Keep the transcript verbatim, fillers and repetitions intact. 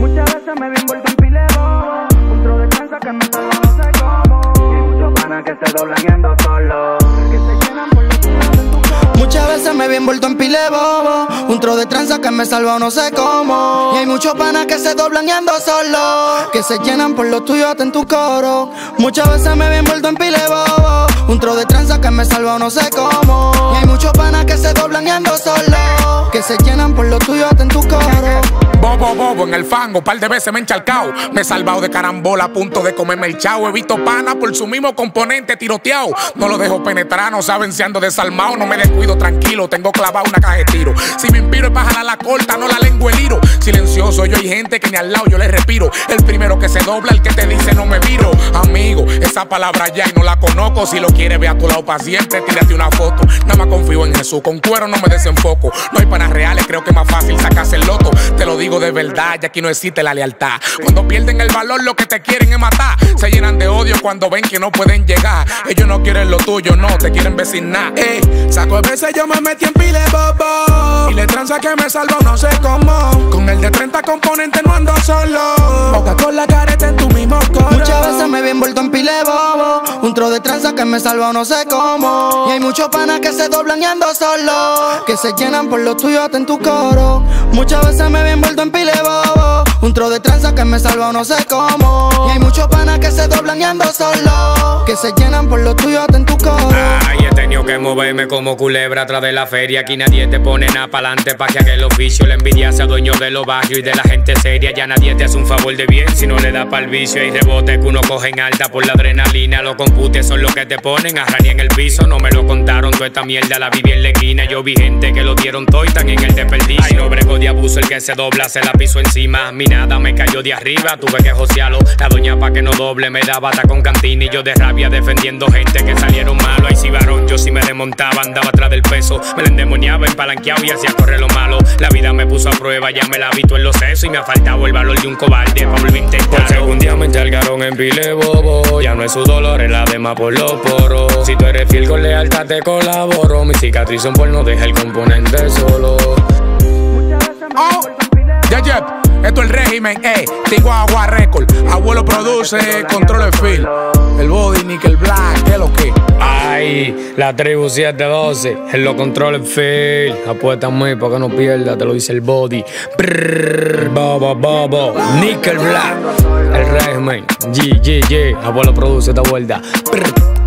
Muchas veces me vi envuelto en pile bobo, un tro de cansa que me salgo no sé cómo. Y muchos panas que se doblan yendo solo, que se llenan por los días de tu codo. Muchas veces me vi envuelto en pile bobo, un tro de tranza que me salva no sé cómo. Y hay muchos panas que se doblan y ando solo, que se llenan por lo tuyo hasta en tu coro. Muchas veces me vi envuelto en pile bobo, un tro de tranza que me salva no sé cómo. Y hay muchos panas que se doblan y ando solo, que se llenan por lo tuyo hasta en tu coro. Bobo, bobo, en el fango, par de veces me he encharcao. Me he salvado de carambola a punto de comerme el chao. He visto pana por su mismo componente tiroteado. No lo dejo penetrar, no saben si ando desalmado. No me descuido, tranquilo, tengo clavado una caja de tiro. Si me inspiro es para jalar la corta, no la lengua el hilo. Silencioso, yo hay gente que ni al lado yo le respiro. El primero que se dobla, el que te dice no me viro. Amigo, esa palabra ya y no la conozco. Si lo quieres ve a tu lado para siempre, tírate una foto. Nada más confío en Jesús, con cuero no me desenfoco. No hay panas reales, creo que es más fácil sacarse el loto. Te lo digo de verdad, ya aquí no existe la lealtad. Cuando pierden el valor, lo que te quieren es matar. Se llenan de odio cuando ven que no pueden llegar. Ellos no quieren lo tuyo, no te quieren vecinar. Eh, saco a veces yo me metí en pile bobo, y le tranza que me salvo no sé cómo. Con el de treinta componentes no ando solo, boca con la careta en tu mismo coro. Muchas veces me vi envuelto en pile bobo, un tro de tranza que me salvo no sé cómo. Y hay muchos panas que se doblan y ando solo, que se llenan por lo tuyo hasta en tu coro. Muchas veces me vi envuelto en pile bobo, un tro de tranza que me salva no sé cómo. Y hay muchos panas que se doblan y ando solo, que se llenan por lo tuyo hasta en tu coro. Ay, he tenido que moverme como culebra atrás de la feria. Aquí nadie te pone nada pa'lante pa' que haga el oficio. La envidia se adueñó de los barrios y de la gente seria. Ya nadie te hace un favor de bien si no le da pa'l vicio. Hay rebotes que uno coge en alta por la adrenalina. Los computes son los que te ponen a rani en el piso. No me lo contaron, toda esta mierda la viví en la esquina. Yo vi gente que lo dieron todo y están en el desperdicio. Ay, no brego de abuso, el que se dobla se la piso encima. A mí nada me cayó de arriba, tuve que josearlo. La doña pa' que no doble me daba hasta con cantina. Y yo de rabia defendiendo gente que salieron malo. Ahí sí varón, yo sí me desmontaba, andaba atrás del peso. Me la endemoniaba, empalanqueado y hacía correr lo malo. La vida me puso a prueba, ya me la habitó en los sesos. Y me ha faltado el valor de un cobarde pa' volver a intentarlo. Por algún día me encharcaron en pile bobo, ya no es su dolor, es la demás por los poros. Si tú eres fiel con lealtad te colaboro. Mi cicatriz son por no dejar el componente solo. Oh, yeah, yeah. Esto es El Régimen, eh, Tijuana Record. Abuelo produce, control el feel. El Body, Niker Black, ¿qué lo que? Ay, la tribu siete doce, él lo controla el feel. Apuesta a mí para que no pierda, te lo dice el Body. Brrr, Bobo, Bobo, Niker Black. El Régimen, G, G, G. Abuelo produce esta vuelta. Brrr.